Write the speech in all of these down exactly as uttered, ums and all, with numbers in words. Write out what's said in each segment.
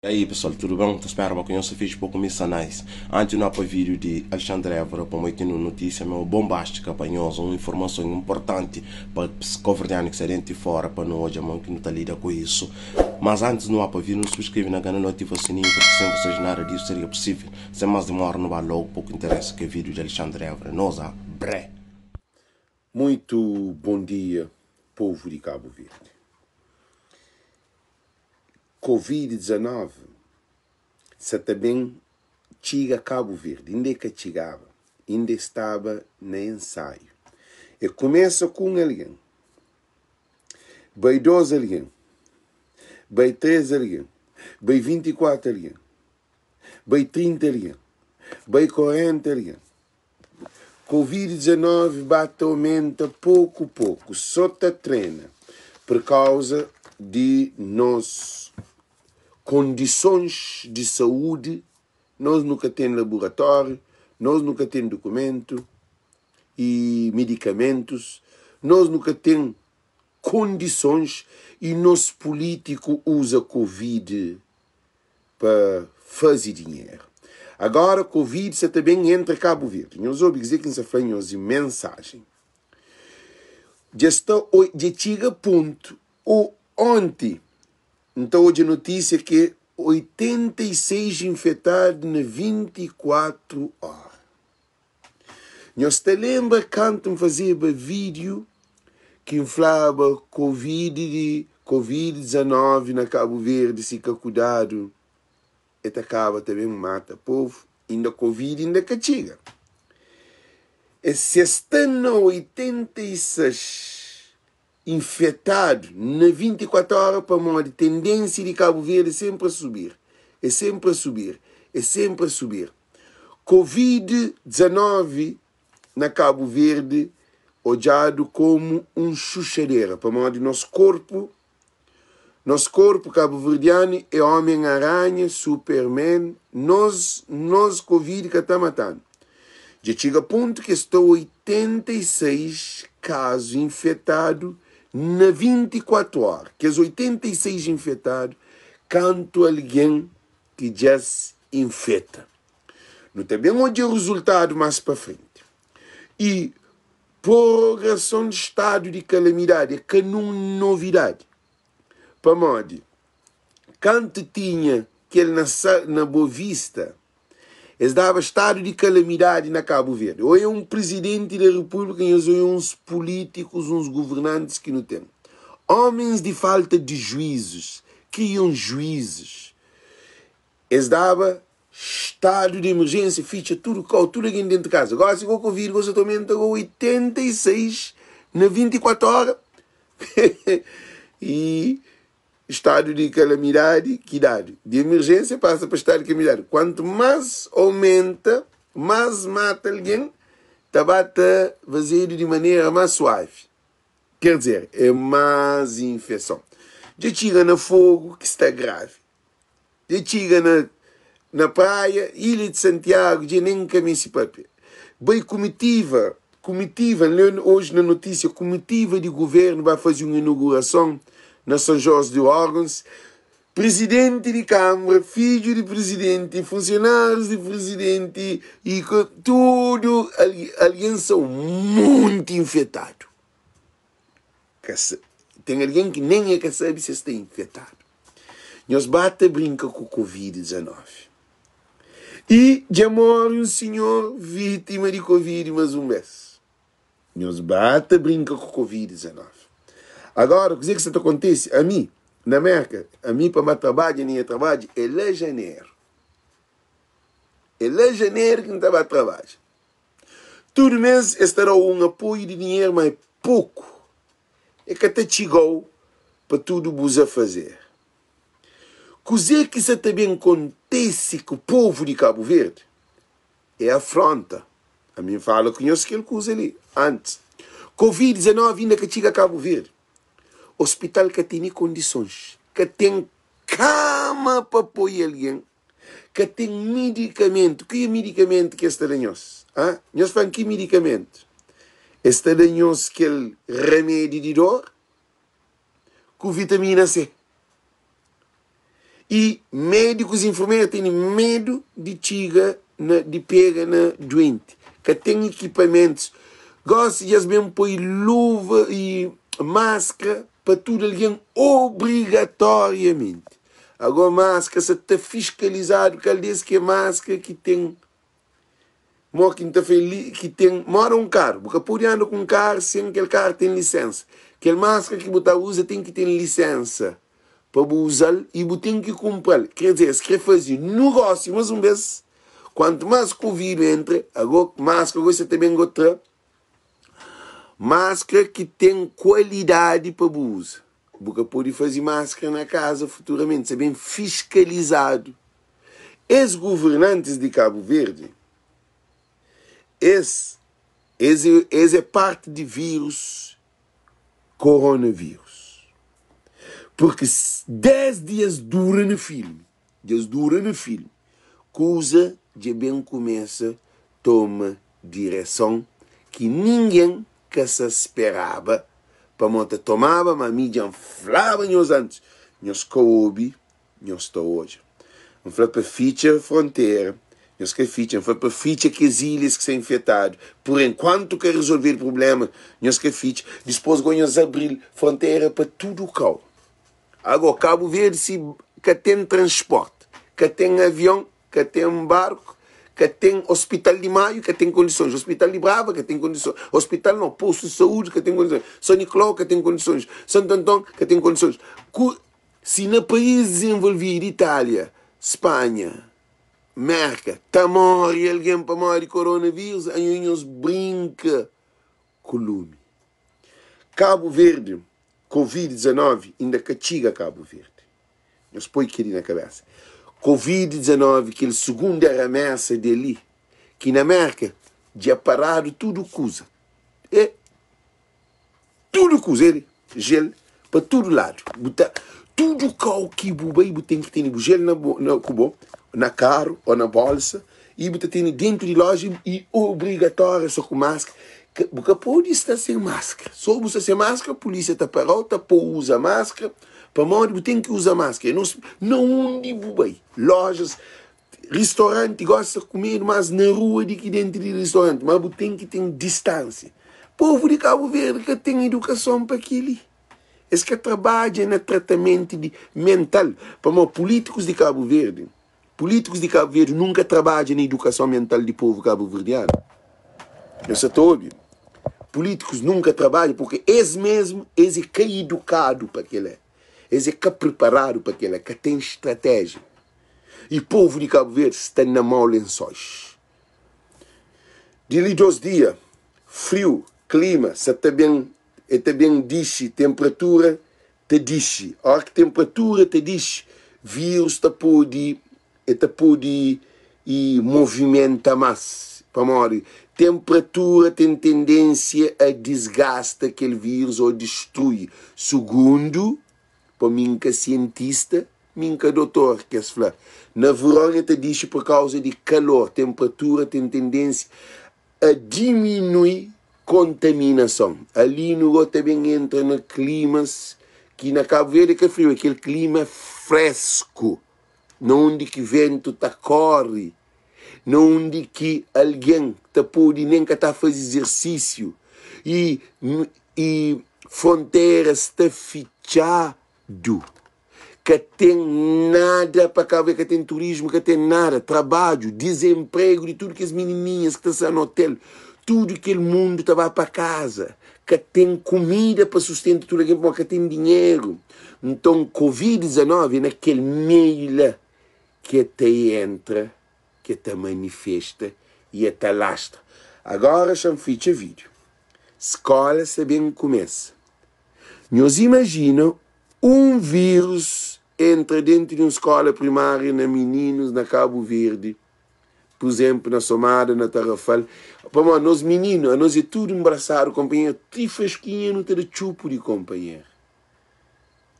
E aí pessoal, tudo bom? Estou esperando que eu se fiz pouco missanais. Antes não apoio vídeo de Alexandre Évora para muito notícia meu bombástica para nós, uma informação importante para os coverdianos que se dentro de fora para nós, a mão que não está lida com isso. Mas antes não apoio vídeo, não se inscreve na canal e ativa o sininho, porque sem vocês nada disso seria possível. Sem mais demora, não vai logo, pouco interessa que é vídeo de Alexandre Évora. Nós a bré. Muito bom dia, povo de Cabo Verde. covid dezenove se também chega a Cabo Verde, ainda que chegava, ainda estava no ensaio. E começa com alguém, vai doze alguém, vai treze alguém, vai vinte e quatro alguém, vai trinta alguém, vai quarenta alguém. covid dezenove bate, aumenta pouco a pouco, só está treina por causa de nós. Condições de saúde, nós nunca temos laboratório, nós nunca temos documento e medicamentos, nós nunca temos condições e nosso político usa Covid para fazer dinheiro. Agora, Covid se também entra em Cabo Verde. Nós ouvimos dizer que nós falamos de mensagem. Já chega a ponto, ou ontem, então, hoje a notícia é que oitenta e seis infectados em vinte e quatro horas. Nós te lembra quando fazia vídeo que falava covid dezenove na Cabo Verde, se cuidado, e acaba também mata o povo, ainda Covid ainda que chega. E se estão oitenta e seis infectado na vinte e quatro horas para morrer, tendência de Cabo Verde é sempre a subir, é sempre a subir, é sempre a subir. covid dezenove na Cabo Verde, olhado como um chuchadeira para morrer nosso corpo, nosso corpo cabo-verdiano é Homem-Aranha, Superman, nós, nós Covid que está matando. Já chega a ponto que estou oitenta e seis casos infectados na vinte e quatro horas, que os oitenta e seis infectados, canto alguém que já se infecta. Não tem bem onde é o resultado mais para frente. E prorrogação de estado de calamidade é que não novidade. Para onde? Canto tinha que ele nasceu na Boa Vista, eles davam estado de calamidade na Cabo Verde. Ou é um presidente da República e ou é uns políticos, uns governantes que não têm. Homens de falta de juízos, criam juízos. Eles davam estado de emergência, ficha tudo, tudo aqui dentro de casa. Agora, se eu convido, você também está com oitenta e seis na vinte e quatro horas. E estado de calamidade, que idade? De emergência passa para estado de calamidade. Quanto mais aumenta, mais mata alguém, está vazio de maneira mais suave. Quer dizer, é mais infecção. Já chega no fogo, que está grave. Já chega na, na praia, Ilha de Santiago, já nem caminho se papel. Bem, comitiva, comitiva, hoje na notícia, comitiva de governo vai fazer uma inauguração na São Jorge de Órgãos, presidente de Câmara, filho de presidente, funcionários de presidente, e tudo, alguém são muito infectado. Tem alguém que nem é que sabe se está infectado. Nós bate brinca com o covid dezenove. E já morre um senhor vítima de Covid mais um mês. Nós bate brinca com o covid dezenove. Agora, o que isso acontece a mim, na América, a mim para o meu trabalho, a minha trabalho, ele é janeiro. Ele é janeiro que não estava a trabalho. Todo mês estará um apoio de dinheiro, mas pouco. É que até chegou para tudo vos a fazer. O que isso também acontece com o povo de Cabo Verde é afronta. A mim fala que conheço aquele coisa ali, antes. covid dezenove ainda que chega a Cabo Verde. Hospital que tem condições, que tem cama para pôr alguém, que tem medicamento. Que é medicamento que está em nós? Ah? Nós falamos que medicamento? Está em nós aquele remédio de dor com vitamina C. E médicos e enfermeiros têm medo de chegar, de pegar na doente, que tem equipamentos. Gosto de mesmo pôr luva e máscara para tudo alguém obrigatoriamente. Agora máscara se está fiscalizado, que ele diz que é máscara que tem... que tem mora um carro, porque pode andar com um carro sem que aquele carro tenha licença. Aquela máscara que você usa tem que ter licença para usar e você tem que comprar. Quer dizer, se quer fazer negócio, mais uma vez, quanto mais Covid entra, agora máscara você também gosta. Máscara que tem qualidade para uso. Você pode fazer máscara na casa futuramente, ser bem fiscalizado. Ex-governantes de Cabo Verde, esse, esse, esse é parte de vírus, coronavírus. Porque dez dias dura no filme, dias dura no filme, coisa de bem começa, toma direção que ninguém que se esperava para montar tomava, mas a mídia falava nos antes. Nós coube, nós está hoje. Nós falamos para feature fronteira, nós que feature, foi para feature que as ilhas que são infectadas. Por enquanto quer resolver o problema, nós que feature, depois nós abrir fronteira para tudo o cal. Agora, Cabo Verde, se que tem transporte, que tem avião, que tem barco, que tem hospital de Maio, que tem condições, hospital de Brava, que tem condições, hospital não, posto de saúde, que tem condições, São Nicolau, que tem condições, Santo Antão, que tem condições. Se no país desenvolvido, Itália, Espanha, América, está morre alguém para morrer de coronavírus, aí nós brinca com o lume. Cabo Verde, Covid dezenove, ainda castiga Cabo Verde. Nós põe aquilo na cabeça. Covid dezenove, que é a segunda remessa dele, que na América, já parado tudo coisa. É tudo coisa, ele, gel, para todo lado. Buta, tudo qual que você tem que ter gel na, na, cubo, na carro ou na bolsa, e você tem dentro de loja, e obrigatório só com máscara. Você pode estar sem máscara. Só você sem máscara, a polícia está parou, está para usar máscara. Para morrer, tem que usar máscara. Não, não onde vai. Lojas, restaurante, gosta de comer, mas na rua, de que dentro de restaurante. Mas tem que ter distância. Povo de Cabo Verde que tem educação para aquilo. Esse que trabalha no tratamento de mental. Para morrer, políticos de Cabo Verde. Políticos de Cabo Verde nunca trabalham na educação mental do povo cabo-verdiano. Eu só estou ouvindo. Políticos nunca trabalham porque eles mesmos, eles é que é educado para aquilo. Eles é que é preparado para aquilo, que tem estratégia. E o povo de Cabo Verde está na mão lençóis. De dois dias, frio, clima, se está bem, está bem diz, temperatura, te diz. A hora que a temperatura te diz, vírus está pode, está pode e movimenta mais. Para morrer, temperatura tem tendência a desgastar aquele vírus ou destruir. Segundo, para mim que é cientista, mim que é doutor, que é falar. Na Verônia te diz por causa de calor, temperatura tem tendência a diminuir contaminação. Ali no também entra no climas que na Cabo Verde que é frio, aquele clima fresco, não onde que vento tá corre, não onde que alguém tá pode nem que tá faz exercício e e fronteiras tá fechar do que tem nada para cá ver, que tem turismo, que tem nada, trabalho, desemprego, de tudo que as menininhas que estão no hotel, tudo que o mundo estava para casa, que tem comida para sustentar tudo aquilo, que tem dinheiro. Então, Covid dezenove é naquele meio lá que até entra, que até manifesta e até lastra. Agora, já fiz o vídeo. Escola, sabendo que começa. Nós imaginamos um vírus entra dentro de uma escola primária na meninos, na Cabo Verde, por exemplo, na Somada, na Tarrafal. Para nós meninos, nós é tudo embraçado, companheiro, te fresquinha, não te dá chupo de companheiro.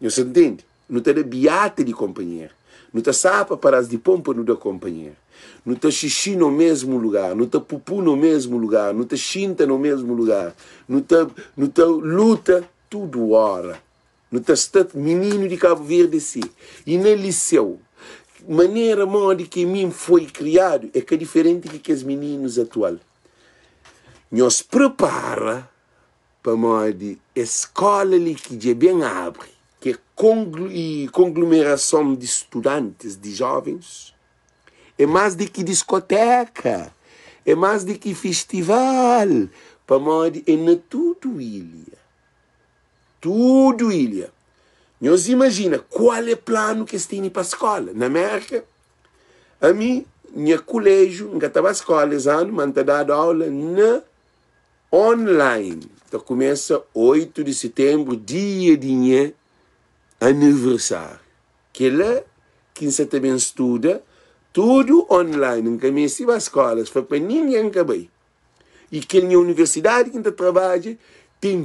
Você entende? Não te dá biate de companheiro. Não te sapa para de pompa, não dá companheiro. Não te xixi no mesmo lugar, não te pupu no mesmo lugar, não te xinta no mesmo lugar, não te luta, tudo hora. no testado menino de Cabo Verde si e na liceu maneira modo que mim foi criado é que é diferente que que os meninos atual nos prepara para modo escola ali que é bem abre que é conglomeração de estudantes de jovens é mais do que discoteca é mais do que festival para modo é na tudo ilha Tudo ilha. Nós imagina qual é o plano que eles têm para a escola. Na América, a mim, no colégio, eu estava na escola, esse ano, mas eu dava aula na online. Então, começa oito de setembro, dia de minha aniversário. Que lá, quem você também estuda, tudo online. Eu comecei para as escolas, foi para ninguém acabar. E que na universidade que eu trabalho, tem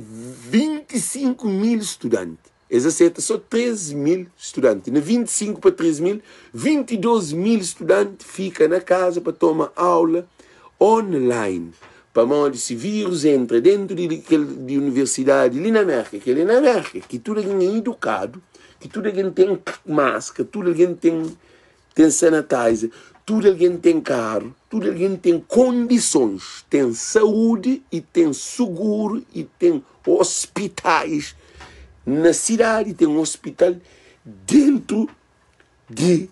vinte e cinco mil estudantes. Eles aceitam só três mil estudantes. De vinte e cinco para três mil, vinte e dois mil estudantes ficam na casa para tomar aula online. Para onde esse vírus entra dentro de, de, de universidade, ali na América, que ali na América, que tudo alguém é educado, que tudo alguém tem máscara, tudo alguém tem, tem sanitizer, tudo alguém tem carro, tudo alguém tem condições, tem saúde e tem seguro e tem hospitais. Na cidade tem um hospital dentro de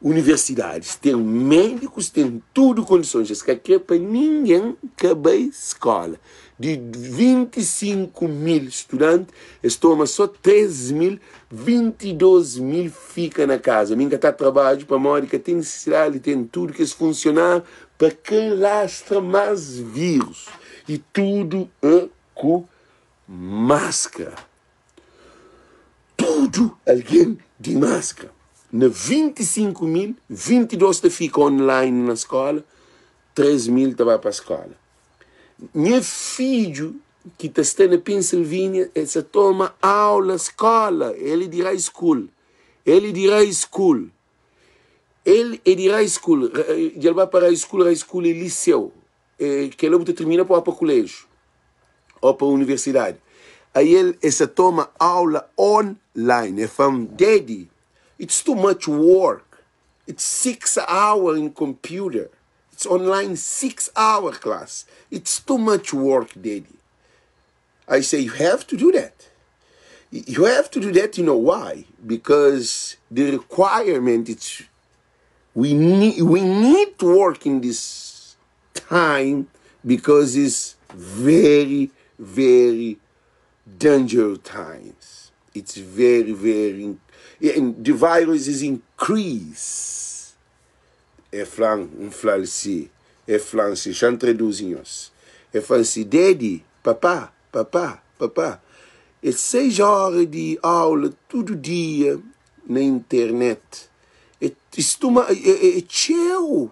universidades. Tem médicos, tem tudo condições. Isso aqui é para ninguém acabar a escola. De vinte e cinco mil estudantes, eles tomam só três mil, vinte e dois mil ficam na casa. Minha está trabalhando para a Mónica, tem necessidade, tem tudo que funcionar para quem lastra mais vírus. E tudo é com máscara. Tudo alguém de máscara. Na vinte e cinco mil, vinte e dois ficam online na escola, três mil vai para a escola. Meu filho, que está na Pensilvânia, ele toma aula, escola, ele dirá school, ele dirá school, ele dirá school, ele vai para a school, a school é liceu, que ele termina para o colégio, ou para a universidade. Aí ele toma aula online, ele fala, daddy, it's too much work, it's six hours in computer. It's online six-hour class. It's too much work, daddy. I say, you have to do that. You have to do that, you know why? Because the requirement is we need, we need to work in this time because it's very, very dangerous times. It's very, very... And the virus is increased. É flan, um flanci, é flanci, chantreduzinhos. É flanci, daddy, papá, papá, papá. É seis horas de aula todo dia na internet. É estuma, é cheio.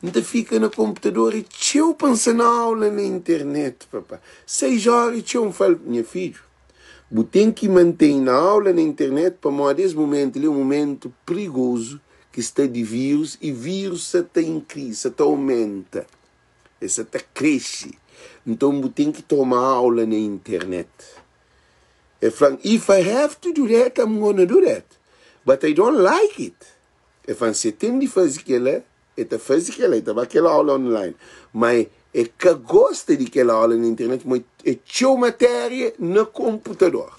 Ainda fica no computador, é cheio pensando na aula na internet, papá. Seis horas, cheio, um falo, minha filho. Você tem que manter na aula na internet para mudar esse momento, ele é um momento perigoso. Que está de vírus, e vírus está em crise, está aumenta, está cresce. Então, eu tenho que tomar aula na internet. Eu falo, if I have to do that, I'm going to do that. But I don't like it. Eu falo, você tem de fazer aquela, eu faço aquela, eu aquela aula online. Mas eu que gosto de aquela aula na internet, mas eu tenho matéria no computador.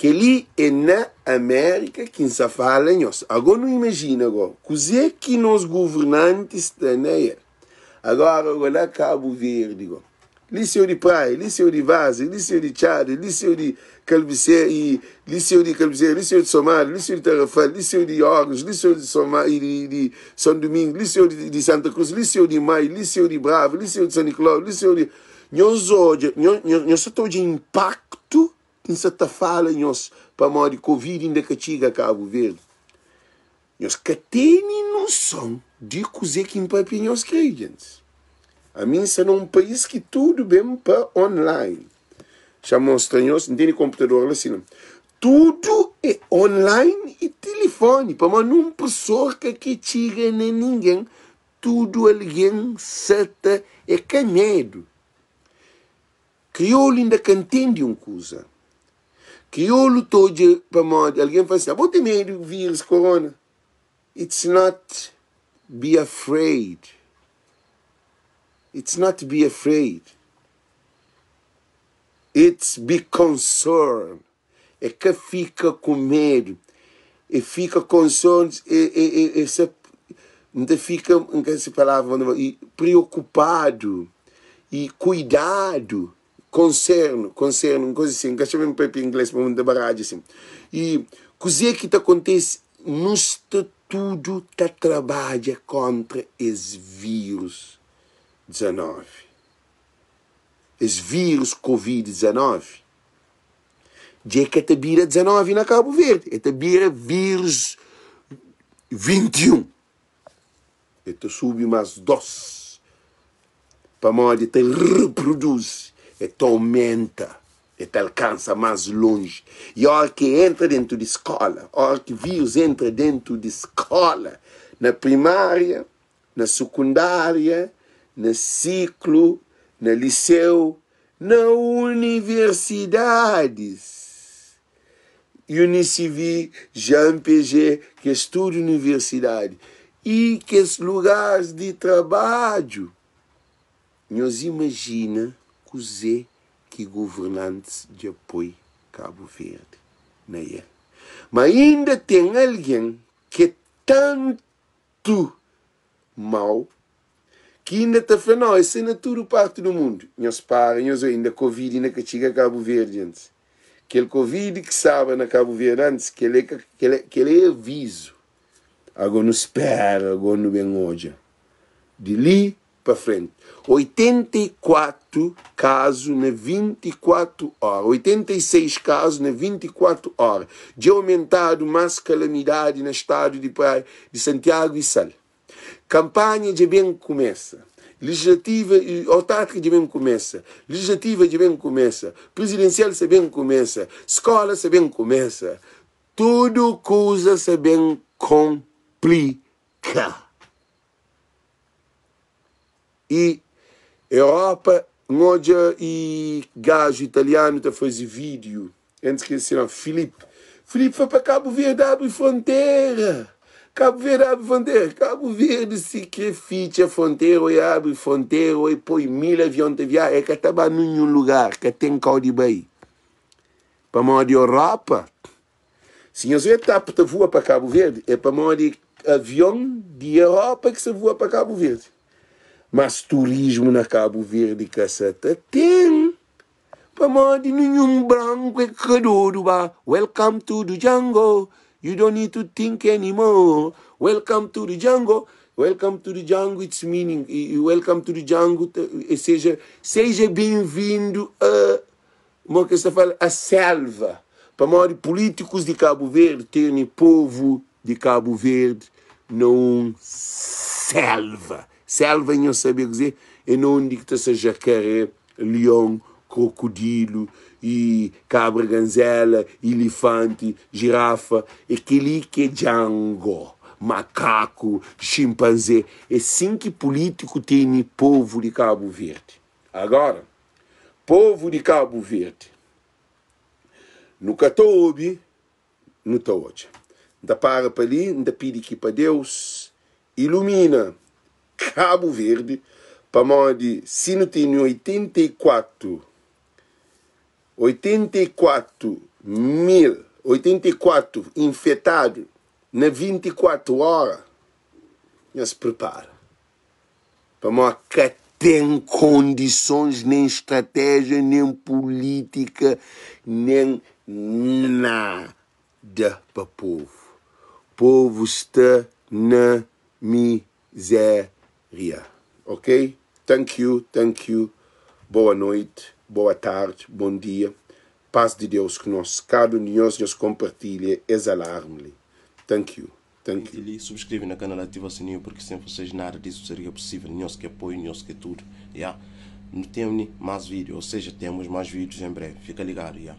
Que ali é na América que se fala nisso. Agora não imagina agora. Coisa que nós governantes têm. Agora eu vou lá Cabo Verde. Liceu de Praia, Liceu de Vaza, Liceu de Tchad, Liceu de Calviceira, Liceu de Calviceira, Liceu de Somália, Liceu de Tarrafal, Liceu de Orgos, Liceu de, de, de São Domingo, Liceu de, de Santa Cruz, Liceu de Maio, Liceu de Bravo, Liceu de São Nicolau, Liceu de... Nós hoje, nós estamos de impacto. Quem se está falando para a morte de Covid ainda que chega a Cabo Verde? Nós que temos noção de coisa que impacta os crentes. A mim, isso é um país que tudo bem para online. Já mostra nós, não tem computador lá, assim, não. Tudo é online e telefone. Para uma não pessoa que chega nem ninguém, tudo alguém se está é com medo. Crioulo ainda que entende uma coisa. que eu lutou de para morrer. Alguém fala assim, ah, bota medo do vírus, corona. It's not be afraid. It's not be afraid. It's be concerned. É que fica com medo. E fica concerned. E, e, e, e, Ainda fica, em que se palavra, preocupado e cuidado, concerno, concerno, uma coisa assim, que eu chamo em inglês, mas muito barato assim. E coisa que acontece, nós tudo tá trabalha contra esse vírus dezenove. Esse vírus Covid dezenove. De que te vira dezenove na Cabo Verde, te vira vírus vinte e um. E te sube mais dois. Para modo te reproduz. E te aumenta. E te alcança mais longe. E a hora que entra dentro de escola. A hora que vírus entra dentro de escola. Na primária. Na secundária. No ciclo. No liceu. Na universidades. Unicivi, J A M P G, que estuda universidade. E que esses lugares de trabalho. Nós imagina que que governantes de apoio Cabo Verde. Né? Mas ainda tem alguém que é tanto mal que ainda está falando, não, isso é na toda parte do mundo. Nós paramos, nós ainda Covid ainda que chega a Cabo Verde antes. Aquele Covid que sabe na Cabo Verde antes, que ele, que ele, que ele é aviso. Agora não espera, agora não vem hoje. De ali para frente. oitenta e quatro casos na vinte e quatro horas. oitenta e seis casos na vinte e quatro horas. De aumentado mais calamidade no estado de, Praia, de Santiago e Sal. Campanha de bem começa. Legislativa e autárquica de bem começa. Legislativa de bem começa. Presidencial se bem começa. Escola se bem começa. Tudo coisa se bem começa. Complica. E Europa, Moja e gajo italiano está fazendo vídeo. Antes que se não, Filipe. Filipe foi para Cabo Verde, abre fronteira. Cabo Verde, abre fronteira. Cabo Verde, se que ficha fronteira, e abre fronteira, e põe mil aviões de viagem. É que estava num lugar que tem caldo bem. Para a Europa, se você está para voar para Cabo Verde, é para mão de avião de Europa que se voa para Cabo Verde. Mas turismo na Cabo Verde, caceta, tem. Para mão de nenhum branco é credouro. Welcome to the jungle. You don't need to think anymore. Welcome to the jungle. Welcome to the jungle, it's meaning. Welcome to the jungle, seja, seja bem-vindo a, como que se fala, a selva. Para maiores políticos de Cabo Verde terem povo de Cabo Verde não selva. Selva, não sabia dizer, é onde que está jacaré, leão, crocodilo, e cabra ganzela, elefante, girafa, aquele que é django, macaco, chimpanzé. É assim que político tem povo de Cabo Verde. Agora, povo de Cabo Verde. Nunca estou ouvindo, não estou hoje. Ainda para para ali, ainda pede aqui para Deus. Ilumina Cabo Verde, para onde se não tem oitenta e quatro mil, oitenta e quatro infectados na vinte e quatro horas, já se prepara. Para onde que tem condições, nem estratégia, nem política, nem nada para o povo. O povo está na miséria. Ok? Thank you, thank you. Boa noite, boa tarde, bom dia. Paz de Deus que nós, cada um de nós, nos compartilha, exalarme-lhe. Thank you, thank you. E subscreve no canal, ativa o sininho, porque sem vocês nada disso seria possível. Nós que apoio, nós que tudo. Yeah? Não temos mais vídeos, ou seja, temos mais vídeos em breve. Fica ligado, yeah?